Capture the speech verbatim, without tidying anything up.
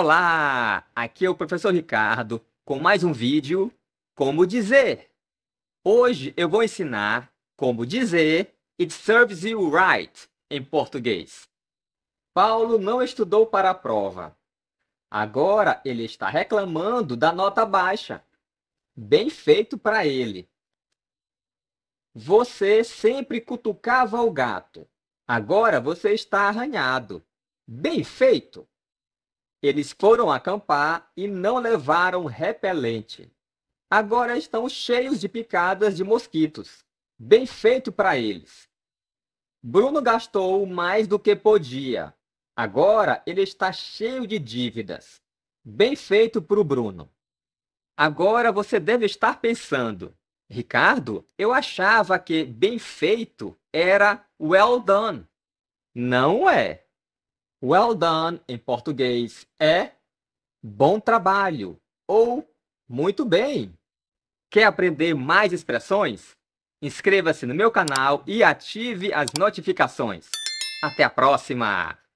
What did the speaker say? Olá, aqui é o professor Ricardo com mais um vídeo Como Dizer. Hoje eu vou ensinar como dizer It serves you right em português. Paulo não estudou para a prova. Agora ele está reclamando da nota baixa. Bem feito para ele. Você sempre cutucava o gato. Agora você está arranhado. Bem feito! Eles foram acampar e não levaram repelente. Agora estão cheios de picadas de mosquitos. Bem feito para eles. Bruno gastou mais do que podia. Agora ele está cheio de dívidas. Bem feito para o Bruno. Agora você deve estar pensando: Ricardo, eu achava que bem feito era well done. Não é. Well done, em português, é bom trabalho ou muito bem. Quer aprender mais expressões? Inscreva-se no meu canal e ative as notificações. Até a próxima!